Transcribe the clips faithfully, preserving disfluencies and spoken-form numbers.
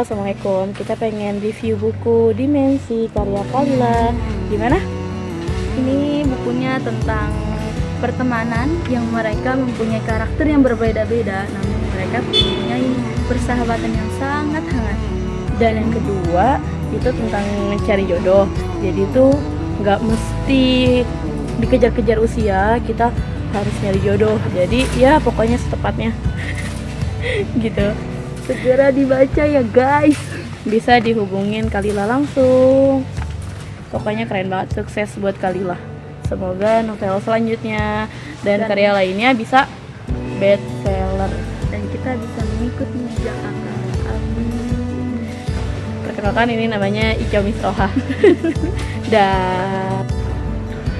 Halo, Assalamualaikum. Kita pengen review buku Dimensi karya Paulila. Gimana? Ini bukunya tentang pertemanan yang mereka mempunyai karakter yang berbeda-beda, namun mereka mempunyai persahabatan yang sangat hangat. Dan yang kedua itu tentang mencari jodoh. Jadi itu nggak mesti dikejar-kejar usia, kita harus nyari jodoh. Jadi ya pokoknya setepatnya gitu. Segera dibaca ya guys. Bisa dihubungin Kalila langsung. Pokoknya keren banget, sukses buat Kalila. Semoga novel selanjutnya dan, dan karya lainnya bisa best seller dan kita bisa mengikuti jejak kakak. Amin. Perkenalkan, ini namanya Ika Misroha. Dan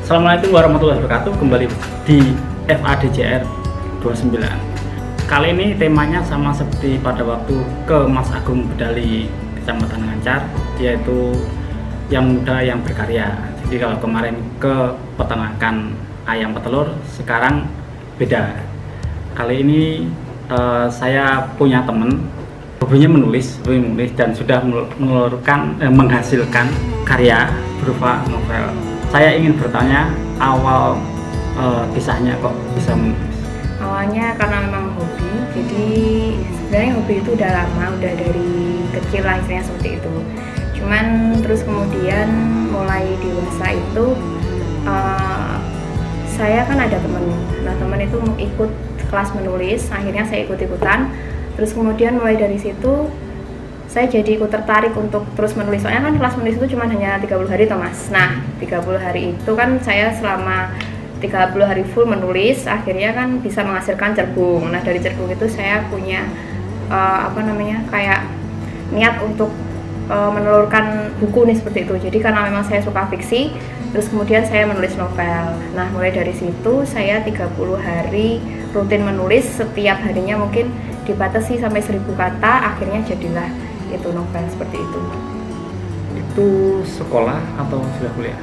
Assalamualaikum warahmatullahi wabarakatuh. Kembali di F A D J R dua puluh sembilan. Kali ini temanya sama seperti pada waktu ke Mas Agung Bedali Kecamatan Ngancar, yaitu yang muda yang berkarya. Jadi kalau kemarin ke peternakan ayam petelur, sekarang beda. Kali ini eh, saya punya teman, hobinya menulis, hobinya menulis dan sudah mengeluarkan eh, menghasilkan karya berupa novel. Saya ingin bertanya awal eh, kisahnya kok bisa menulis. Awalnya karena memang hobi, jadi sebenarnya hobi itu udah lama, udah dari kecil lah istilahnya seperti itu. Cuman terus kemudian mulai dewasa itu uh, saya kan ada teman, nah teman itu ikut kelas menulis, akhirnya saya ikut-ikutan. Terus kemudian mulai dari situ saya jadi ikut tertarik untuk terus menulis, soalnya kan kelas menulis itu cuma hanya tiga puluh hari toh mas. Nah tiga puluh hari itu kan saya selama tiga puluh hari full menulis, akhirnya kan bisa menghasilkan cerbung. Nah dari cerbung itu saya punya uh, apa namanya kayak niat untuk uh, menelurkan buku nih seperti itu. Jadi karena memang saya suka fiksi, terus kemudian saya menulis novel. Nah mulai dari situ saya tiga puluh hari rutin menulis, setiap harinya mungkin dibatasi sampai seribu kata, akhirnya jadilah itu novel seperti itu. Itu sekolah atau sudah kuliah?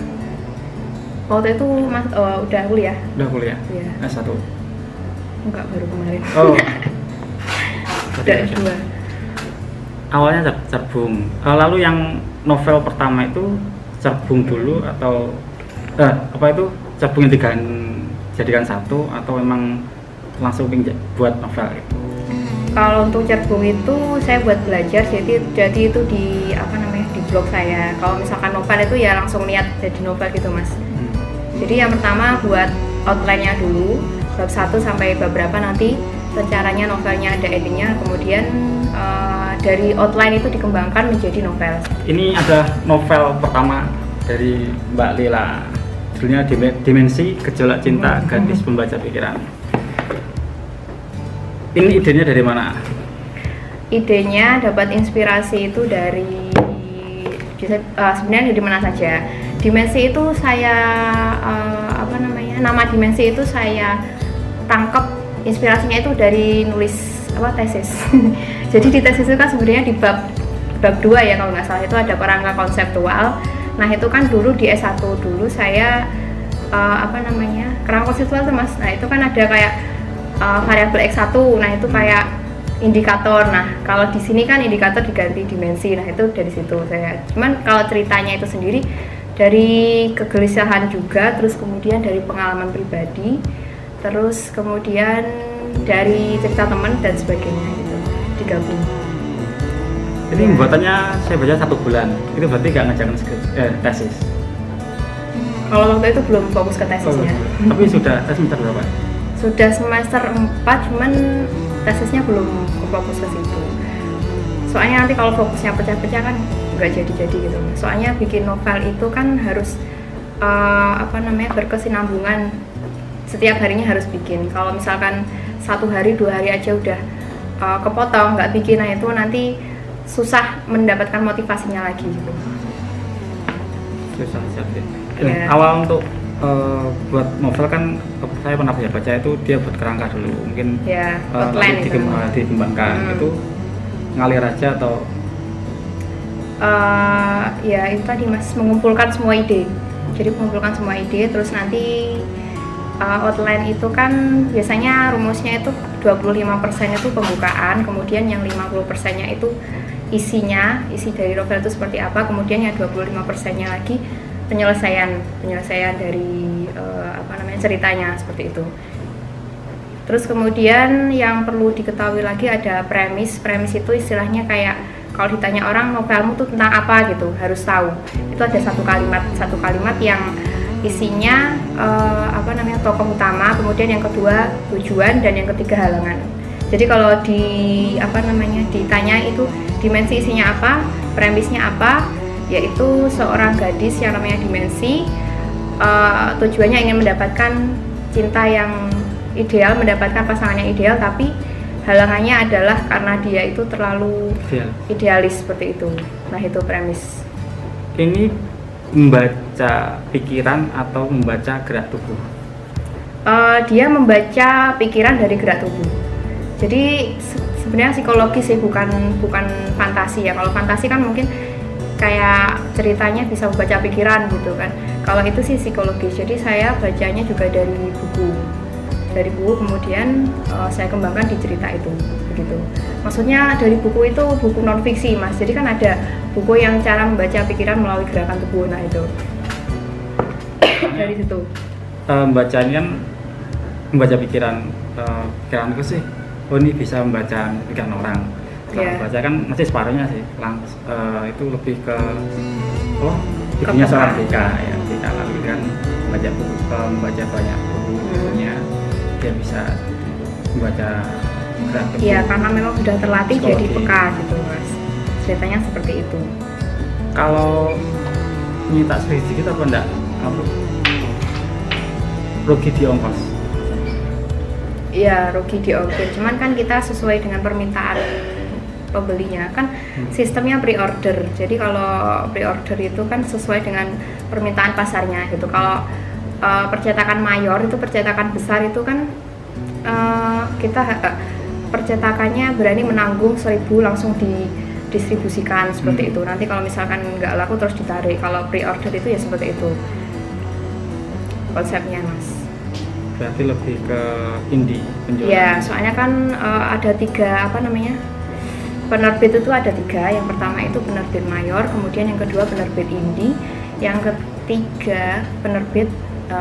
Waktu itu mas, oh, udah kuliah? Udah kuliah? Iya. S satu? Enggak, baru kemarin. Oh. Udah S dua. Awalnya cerbung. Lalu yang novel pertama itu cerbung dulu atau eh, apa itu? Cerbung yang dijadikan satu atau memang langsung buat novel itu? Kalau untuk cerbung itu saya buat belajar, jadi jadi itu di apa namanya? Di blog saya. Kalau misalkan novel itu ya langsung niat jadi novel gitu, Mas. Jadi yang pertama buat outline-nya dulu, bab satu sampai bab berapa nanti rencananya novelnya ada endingnya, kemudian uh, dari outline itu dikembangkan menjadi novel. Ini ada novel pertama dari Mbak Lila, judulnya Dimensi Gejolak Cinta Gadis Pembaca Pikiran. Ini idenya dari mana? Idenya dapat inspirasi itu dari uh, sebenarnya dari mana saja. Dimensi itu saya uh, apa namanya nama dimensi itu saya tangkap inspirasinya itu dari nulis apa tesis. Jadi di tesis itu kan sebenarnya di bab bab dua ya kalau nggak salah, itu ada kerangka konseptual. Nah itu kan dulu di S satu dulu saya uh, apa namanya kerangka konseptual tuh mas. Nah itu kan ada kayak uh, variabel X satu, nah itu kayak indikator. Nah kalau di sini kan indikator diganti dimensi. Nah itu dari situ saya. Cuman kalau ceritanya itu sendiri dari kegelisahan juga, terus kemudian dari pengalaman pribadi, terus kemudian dari cerita teman dan sebagainya gitu, digabung. Jadi pembuatannya saya baca satu bulan, itu berarti nggak ngejalan eh, tesis? Kalau waktu itu belum fokus ke tesisnya. Oh, tapi sudah semester berapa? Sudah semester empat, cuman tesisnya belum fokus ke situ. Soalnya nanti kalau fokusnya pecah-pecah kan nggak jadi-jadi gitu. Soalnya bikin novel itu kan harus uh, apa namanya berkesinambungan, setiap harinya harus bikin. Kalau misalkan satu hari dua hari aja udah uh, kepotong nggak bikin, nah itu nanti susah mendapatkan motivasinya lagi gitu. Susah jadi. Ya. Awal untuk uh, buat novel kan saya pernah baca itu dia buat kerangka dulu, mungkin ya, uh, dikembangkan hmm. itu ngalir aja atau Uh, ya itu tadi mas, mengumpulkan semua ide. Jadi mengumpulkan semua ide, terus nanti uh, outline itu kan biasanya rumusnya itu dua puluh lima persen itu pembukaan, kemudian yang lima puluh persen-nya itu isinya, isi dari novel itu seperti apa, kemudian yang dua puluh lima persennya lagi penyelesaian penyelesaian dari uh, apa namanya ceritanya seperti itu. Terus kemudian yang perlu diketahui lagi ada premis. Premis itu istilahnya kayak kalau ditanya orang novelmu tuh tentang apa gitu, harus tahu. Itu ada satu kalimat, satu kalimat yang isinya eh, apa namanya tokoh utama, kemudian yang kedua tujuan, dan yang ketiga halangan. Jadi kalau di apa namanya ditanya itu dimensi isinya apa, premisnya apa, yaitu seorang gadis yang namanya Dimensi, eh, tujuannya ingin mendapatkan cinta yang ideal, mendapatkan pasangannya ideal, tapi halangannya adalah karena dia itu terlalu Ideal. idealis seperti itu. Nah, itu premis. Ini membaca pikiran atau membaca gerak tubuh? Uh, dia membaca pikiran dari gerak tubuh. Jadi se sebenarnya psikologis sih, bukan bukan fantasi ya. Kalau fantasi kan mungkin kayak ceritanya bisa membaca pikiran gitu kan. Kalau itu sih psikologis. Jadi saya bacanya juga dari buku. Dari buku kemudian uh, saya kembangkan di cerita itu, begitu. Maksudnya dari buku itu buku non fiksi, Mas. Jadi kan ada buku yang cara membaca pikiran melalui gerakan tubuh, nah itu dari situ. Uh, bacanya membaca pikiran, uh, pikiranku sih. Oh, ini bisa membaca pikiran orang. Setelah yeah. baca kan masih separuhnya sih. Langs uh, itu lebih ke oh bukunya seorang Ika ya. Ika lalu kan membaca buku, uh, membaca banyak bukunya. Hmm. Dia bisa membaca gerak tubuh. Iya, karena memang sudah terlatih jadi peka gitu, Mas. Ceritanya seperti itu. Kalau minta sedikit apa enggak? Apa? Rugi di ongkos. Iya, rugi di ongkos. Cuman kan kita sesuai dengan permintaan pembelinya. Kan sistemnya pre-order. Jadi kalau pre-order itu kan sesuai dengan permintaan pasarnya gitu. Kalau Uh, percetakan mayor itu percetakan besar itu kan uh, kita uh, percetakannya berani menanggung seribu langsung didistribusikan seperti hmm. itu. Nanti kalau misalkan nggak laku terus ditarik. Kalau pre-order itu ya seperti itu konsepnya, Mas. Berarti lebih ke indie penjualan. Ya, soalnya kan uh, ada tiga apa namanya penerbit itu ada tiga. Yang pertama itu penerbit mayor, kemudian yang kedua penerbit indie, yang ketiga penerbit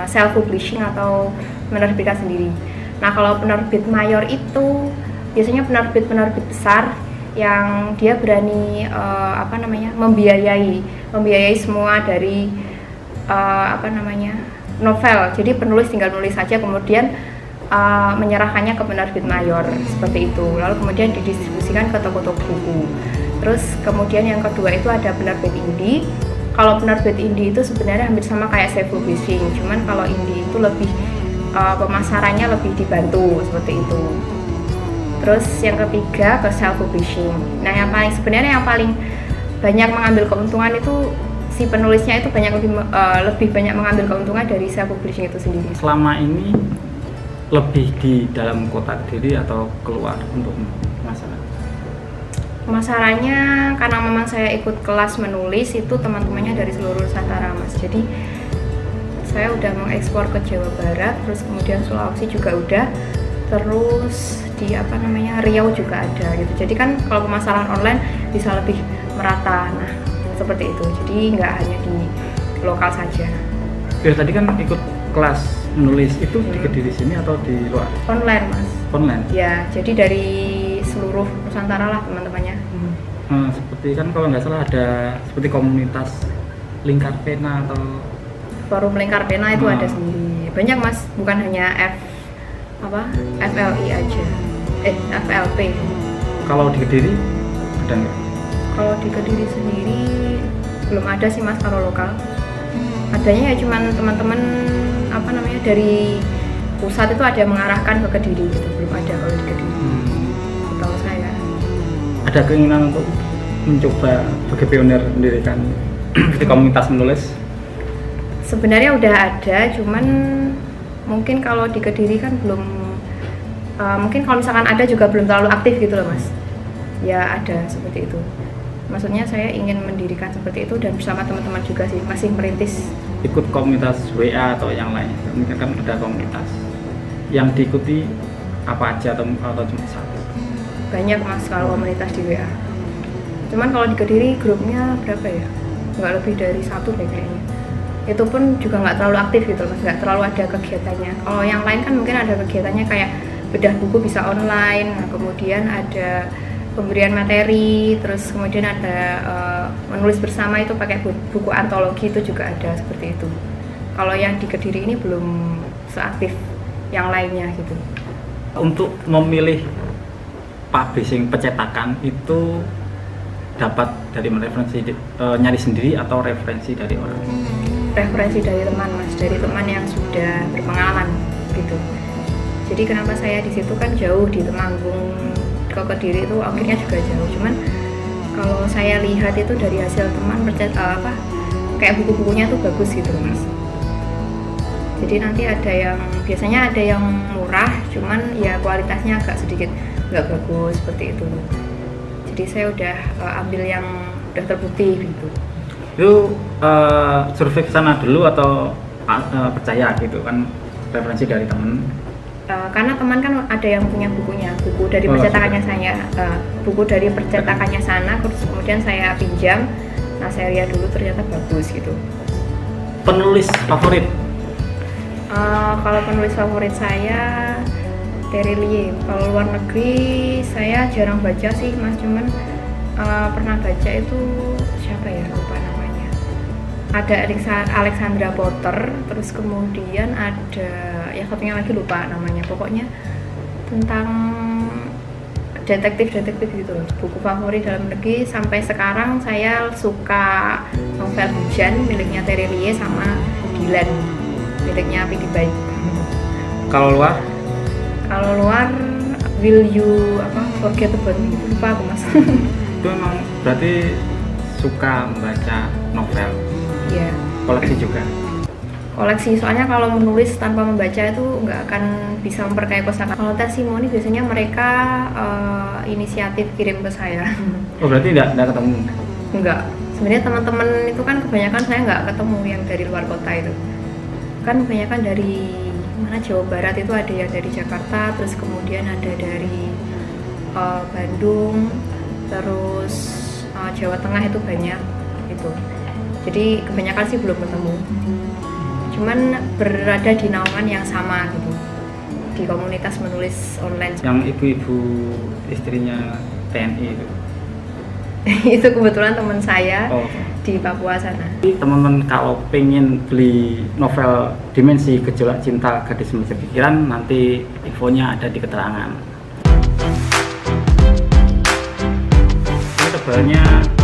self-publishing atau menerbitkan sendiri. Nah, kalau penerbit mayor itu biasanya penerbit-penerbit besar yang dia berani uh, apa namanya membiayai, membiayai semua dari uh, apa namanya novel. Jadi penulis tinggal nulis saja, kemudian uh, menyerahkannya ke penerbit mayor seperti itu. Lalu kemudian didistribusikan ke toko-toko buku. Terus kemudian yang kedua itu ada penerbit indie. Kalau penerbit indie itu sebenarnya hampir sama kayak self publishing, cuman kalau indie itu lebih uh, pemasarannya lebih dibantu seperti itu. Terus yang ketiga ke self publishing. Nah, yang paling sebenarnya yang paling banyak mengambil keuntungan itu si penulisnya itu banyak lebih uh, lebih banyak mengambil keuntungan dari self publishing itu sendiri. Selama ini lebih di dalam kota Kediri atau keluar untuk masalah? Pemasarannya, karena memang saya ikut kelas menulis itu teman-temannya dari seluruh Nusantara, Mas. Jadi saya udah mengekspor ke Jawa Barat, terus kemudian Sulawesi juga udah, terus di apa namanya Riau juga ada gitu. Jadi kan kalau pemasaran online bisa lebih merata, nah seperti itu. Jadi nggak hanya di lokal saja. Ya, tadi kan ikut kelas menulis itu hmm. di Kediri sini atau di luar? Online, Mas. Online. Ya, jadi dari seluruh Nusantara lah teman-temannya. Hmm. Hmm, seperti kan kalau nggak salah ada seperti komunitas Lingkar Pena atau Forum Lingkar Pena itu hmm. ada sendiri. Banyak, Mas, bukan hanya F apa F L I aja, eh F L P. Kalau di Kediri ada nggak? Kalau di Kediri sendiri belum ada sih, Mas. Kalau lokal adanya ya cuman teman-teman apa namanya dari pusat itu ada yang mengarahkan ke Kediri gitu, belum ada kalau di Kediri. Hmm. Tahu saya ada keinginan untuk mencoba sebagai pionir mendirikan di komunitas menulis? Sebenarnya udah ada, cuman mungkin kalau di Kediri kan belum uh, mungkin kalau misalkan ada juga belum terlalu aktif gitu loh, Mas. Ya ada seperti itu, maksudnya saya ingin mendirikan seperti itu dan bersama teman-teman juga sih, masih merintis. Ikut komunitas W A atau yang lain? Mungkin kan ada komunitas yang diikuti apa aja atau, atau cuma satu? Banyak, Mas, kalau komunitas di W A. Cuman kalau di Kediri grupnya berapa ya? Nggak lebih dari satu deh kayaknya. Itu pun juga nggak terlalu aktif gitu, mas, nggak terlalu ada kegiatannya. Kalau yang lain kan mungkin ada kegiatannya kayak bedah buku bisa online, nah, kemudian ada pemberian materi, terus kemudian ada uh, menulis bersama itu pakai buku, buku antologi, itu juga ada seperti itu. Kalau yang di Kediri ini belum seaktif yang lainnya gitu. Untuk memilih publishing percetakan itu dapat dari referensi uh, nyari sendiri atau referensi dari orang? Referensi dari teman, mas, dari teman yang sudah berpengalaman gitu. Jadi kenapa saya di situ kan jauh di Temanggung ke Kediri itu akhirnya juga jauh. Cuman kalau saya lihat itu dari hasil teman percetakan apa kayak buku-bukunya tuh bagus gitu, mas. Jadi nanti ada yang biasanya ada yang murah, cuman ya kualitasnya agak sedikit nggak bagus seperti itu. Jadi saya udah uh, ambil yang udah terbukti gitu. Lu uh, survei ke sana dulu atau uh, percaya gitu kan referensi dari temen? Uh, karena teman kan ada yang punya bukunya, buku dari percetakannya saya, uh, buku dari percetakannya sana, terus kemudian saya pinjam, nah saya lihat dulu ternyata bagus gitu. Penulis favorit? Uh, kalau penulis favorit saya Tere Liye. Kalau luar negeri saya jarang baca sih, mas, cuman uh, pernah baca itu siapa ya, lupa namanya. Ada Alexandra Potter, terus kemudian ada ya satunya lagi lupa namanya, pokoknya tentang detektif-detektif gitu. Buku favorit dalam negeri sampai sekarang saya suka novel Hujan miliknya Tere Liye sama Gilan miliknya Pidi Baik. Kalau luar? Kalau luar Will You apa Forget About Me, itu lupa aku, mas. Itu emang berarti suka membaca novel? Iya. Koleksi juga? Koleksi, soalnya kalau menulis tanpa membaca itu nggak akan bisa memperkaya kosakata. Kalau testimoni biasanya mereka uh, inisiatif kirim ke saya. Oh, berarti nggak ketemu? Nggak, sebenarnya teman-teman itu kan kebanyakan saya nggak ketemu yang dari luar kota itu. Kan kebanyakan dari mana, Jawa Barat itu ada yang dari Jakarta, terus kemudian ada dari uh, Bandung, terus uh, Jawa Tengah itu banyak itu. Jadi kebanyakan sih belum ketemu. Cuman berada di naungan yang sama gitu, di komunitas menulis online. Yang ibu-ibu istrinya T N I itu? Itu kebetulan teman saya, oh, di Papua sana. Teman-teman kalau pengen beli novel Dimensi Gejolak Cinta Gadis Pembaca Pikiran, nanti infonya ada di keterangan. Ini tebalnya